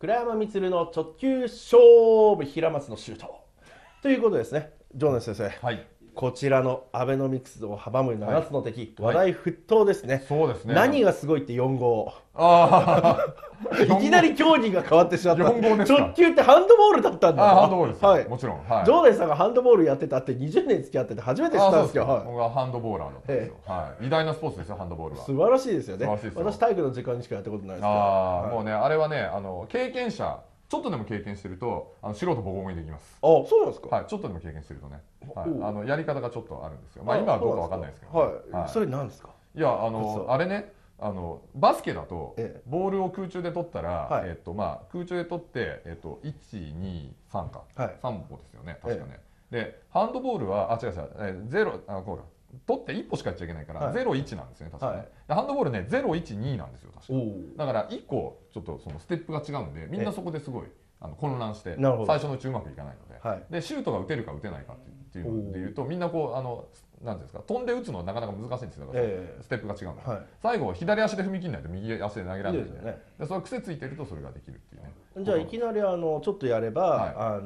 倉山充の直球勝負、平松のシュートということですね。城根先生、はい、こちらのアベノミクスを阻む7つの敵、はい、話題沸騰ですね。そうですね。何がすごいって4号いきなり競技が変わってしまった。直球ってハンドボールだったんだ。ハンドボールです、はい、もちろん、はい、城根さんがハンドボールやってたって20年付き合ってて初めて知ったんですけど、僕はハンドボーラーなんですよ、はい、偉大なスポーツですよ、ハンドボールは。素晴らしいですよね。私体育の時間にしかやったことないですけど、もうね、あれはね、経験者ちょっとでも経験してると素人ボコボコにできます。あ、そうなんですか。はい、ちょっとでも経験してるとね、やり方がちょっとあるんですよ。まあ今はどうかわかんないですけど。それなんですか。いや、あれね、バスケだとボールを空中で取ったら、空中で取って123か3歩ですよね、確かね。でハンドボールは0取って1歩しかやっちゃいけないから01なんですよね、確かね。ハンドボールね012なんですよ、確か。だから1個ちょっとそのステップが違うんで、みんなそこですごい混乱して最初のうちうまくいかないので、シュートが打てるか打てないかっていうのでいうと、みんなこうなんですか、飛んで打つのはなかなか難しいんですよ。だからステップが違うので、最後左足で踏み切らないと右足で投げられないんで、それ癖ついてるとそれができるっていうね。じゃあいきなりちょっとやれば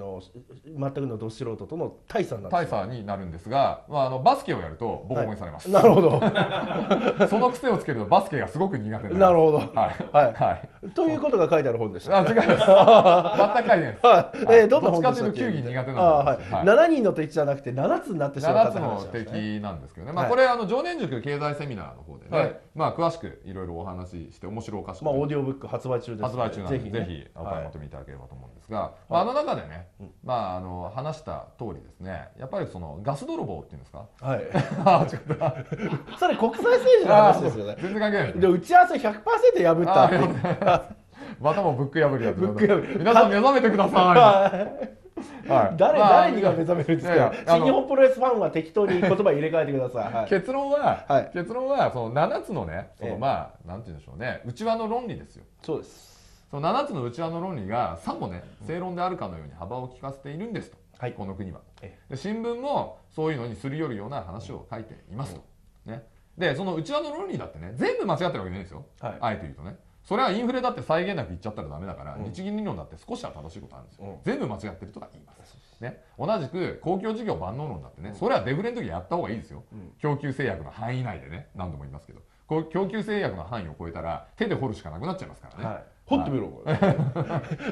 全くのど素人との大差になる。大差になるんですが、バスケをやるとボコボコにされます。なるほど。その癖をつけるとバスケがすごく苦手になる。なるほど。はい。ということが書いてある本でした。あ、違います。全く書いてないです。どっちかというと球技苦手なので。7人の敵じゃなくて7つになってしまった。7つの敵なんですけどね。まあこれ常念塾経済セミナーの方でね、まあ詳しくいろいろお話しして面白おかしく。まあオーディオブック発売中です。発売中なんでぜひお買い求めいただければと思うんですが、中でね、話した通りですね、やっぱりそのガス泥棒っていうんですか。はい。あ、違った。それ国際政治の話ですよね。全然関係ない。で打ち合わせ 100% 破った。またもブック破りやつ。ブック破り。皆さん目覚めてください。誰にが目覚めるんですか。新日本プロレスファンは適当に言葉入れ替えてください。結論はその7つのね、まあなんて言うんでしょうね、内輪の論理ですよ。そうです。その7つの内輪の論理がさもね正論であるかのように幅を利かせているんですと、はい、この国は。で新聞もそういうのにすり寄るような話を書いていますと、ね、でその内輪の論理だってね全部間違ってるわけじゃないんですよ、はい、あえて言うとね。それはインフレだって際限なく言っちゃったらダメだから、日銀理論だって少しは正しいことあるんですよ、全部間違ってるとか言います、ね、同じく公共事業万能論だってね、それはデフレの時やった方がいいですよ、供給制約の範囲内でね。何度も言いますけど、供給制約の範囲を超えたら手で掘るしかなくなっちゃいますからね、はい、掘ってみろ、こ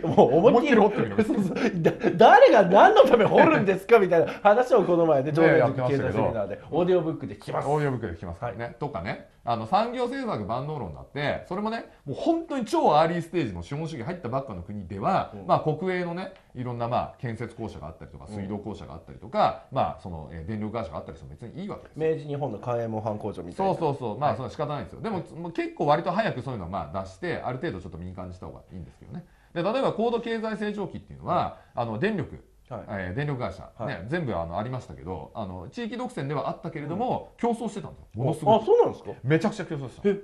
れ。もう思いっきり掘ってみろ。誰が何のため掘るんですかみたいな話をこの前で常連塾経済セミナーでオーディオブックで聞きます。オーディオブックで聞きますからね。とかね、産業政策万能論だってそれもね、もう本当に超アーリーステージの資本主義入ったばっかの国では、まあ国営のねいろんなまあ建設公社があったりとか水道公社があったりとか、まあその電力会社があったりしても別にいいわけです。明治日本の関右衛門藩工場みたいな。そう、まあそれは仕方ないですよ。でも結構割と早くそういうのをまあ出して、ある程度ちょっと民間にした方がいいんですけどね。で例えば高度経済成長期っていうのは電力会社、ね、全部ありましたけど、地域独占ではあったけれども、競争してたんですよ、ものすごい。あ、そうなんですか。めちゃくちゃ競争してた。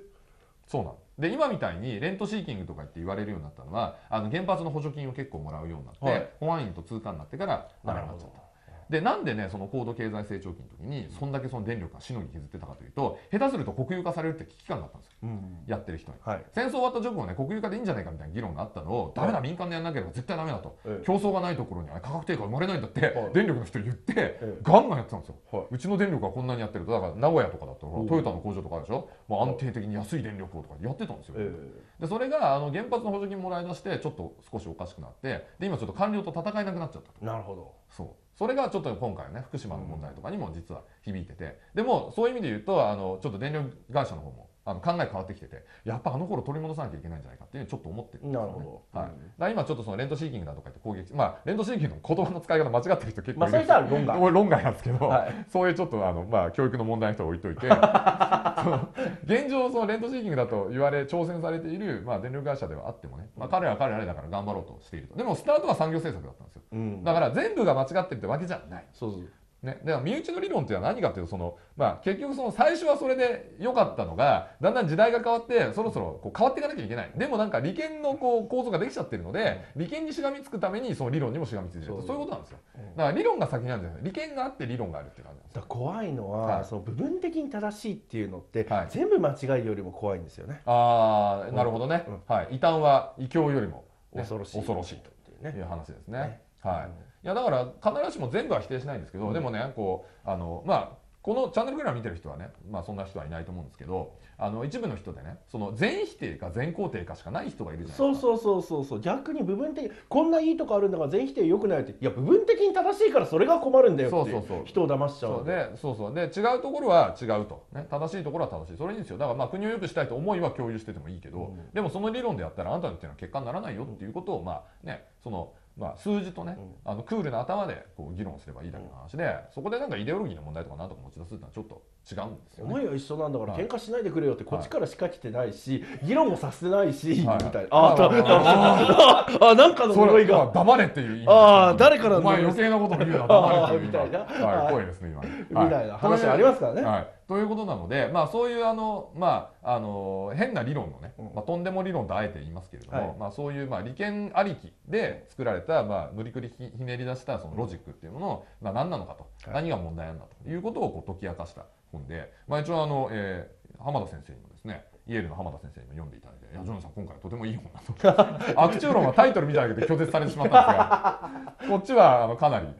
そうなんで、今みたいにレントシーキングとかって言われるようになったのは、原発の補助金を結構もらうようになって、保安員と通貨になってからダメになっちゃった。でなんでねその高度経済成長期の時にそんだけその電力がしのぎ削ってたかというと、下手すると国有化されるって危機感だったんですよ、やってる人に。戦争終わった直後ね、国有化でいいんじゃないかみたいな議論があったのを、ダメだ、民間でやらなければ絶対ダメだと、競争がないところには価格低下生まれないんだって電力の人に言ってガンガンやってたんですよ。うちの電力はこんなにやってると、だから名古屋とかだとトヨタの工場とかあるでしょ、もう安定的に安い電力をとかやってたんですよ。でそれが原発の補助金もらい出して、ちょっと少しおかしくなって、で今ちょっと官僚と戦えなくなっちゃったと。なるほど。そう。それがちょっと今回ね福島の問題とかにも実は響いてて、でもそういう意味で言うとちょっと電力会社の方も考え変わってきてて、やっぱ頃取り戻さなきゃいけないんじゃないかっていうちょっと思ってるんですよね。なるほど。はい。だから今ちょっとそのレントシーキングだとかって攻撃、まあレントシーキングの言葉の使い方間違ってる人結構いる。まあそれとは論外なんですけど、そういうちょっとまあ教育の問題の人は置いといて、現状そのレントシーキングだと言われ挑戦されているまあ電力会社ではあってもね、まあ彼らは彼らだから頑張ろうとしていると。でもスタートは産業政策だったんですよ。だから全部が間違ってるってわけじゃない。そう。ね、では身内の理論っていうのは何かっていうと、結局その最初はそれで良かったのがだんだん時代が変わって、そろそろこう変わっていかなきゃいけない。でもなんか利権の構造ができちゃってるので、利権にしがみつくためにその理論にもしがみついてると、そういうことなんですよ。だから理論が先なんじゃない、利権があって理論があるって感じなんですよ。怖いのは、その部分的に正しいっていうのって、全部間違いよりも怖いんですよね。ああ、なるほどね。異端は異教よりも。恐ろしいという話ですね。いやだから必ずしも全部は否定しないんですけど、でもね、こうまあこのチャンネルぐらい見てる人はね、まあそんな人はいないと思うんですけど、一部の人でね、その全否定か全肯定かしかない人がいるじゃないですか。そう、逆に部分的、こんないいとこあるんだから全否定良くないって、いや部分的に正しいからそれが困るんだよっていう人を騙しちゃう。で違うところは違うと、ね、正しいところは正しい、それいいんですよ。だからまあ国を良くしたいと思いは共有しててもいいけど、でもその理論でやったらあなたのっていうのは結果にならないよっていうことをまあね、その数字とね、クールな頭でこう議論すればいいだけの話で、そこでなんかイデオロギーの問題とか何とか持ち出すってのはちょっと違うんですよね。思いは一緒なんだから喧嘩しないでくれよって、こっちから仕掛けてないし議論もさせないしみたいな、あなんかの呪いが黙れっていう、あ誰からのお前余計なこと言うな黙れみたいな声ですね今みたいな話ありますからね。ということなので、まあそういう変な理論のね、まあとんでも理論とあえて言いますけれども、まあそういうまあ利権ありきで作られた、まあ無理くりひねり出したそのロジックっていうものを、まあ何なのかと、何が問題なんだということをこう解き明かした本で、まあ一応浜田先生にもですね、イエールの浜田先生にも読んでいただいて、ジョナさん今回とてもいい本だと。悪中論はタイトル見ただけで拒絶されてしまったんですが、こっちはかなりい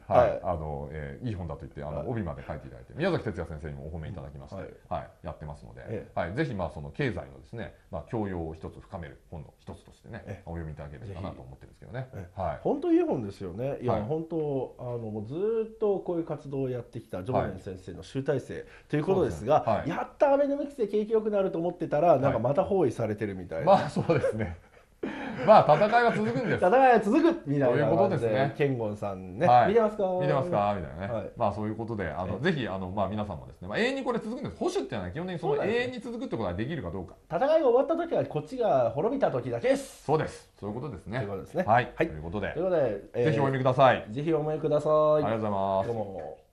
い本だと言って帯まで書いていただいて、宮崎哲也先生にもお褒めいただきまして、やってますので、ぜひまあその経済のですね、教養を一つ深める本の一つとしてね、お読みいただければなと思ってるんですけどね。本当いい本ですよね。いや本当もうずっとこういう活動をやってきたジョナ先生の集大成ということですが、やったアベノミクスで景気良くなると思ってたら、なんかまた包囲されてるみたいな、まあそうですねまあ戦いは続くんです、戦いは続くみたいなことですね。ケンゴンさんね、見てますか見てますかみたいなね、まあそういうことでぜひ皆さんもですね、永遠にこれ続くんです。保守っていうのは基本的にその永遠に続くってことができるかどうか、戦いが終わった時はこっちが滅びた時だけです。そうです、そういうことですね。はい、ということでぜひお読みください。ぜひお読みください。ありがとうございます。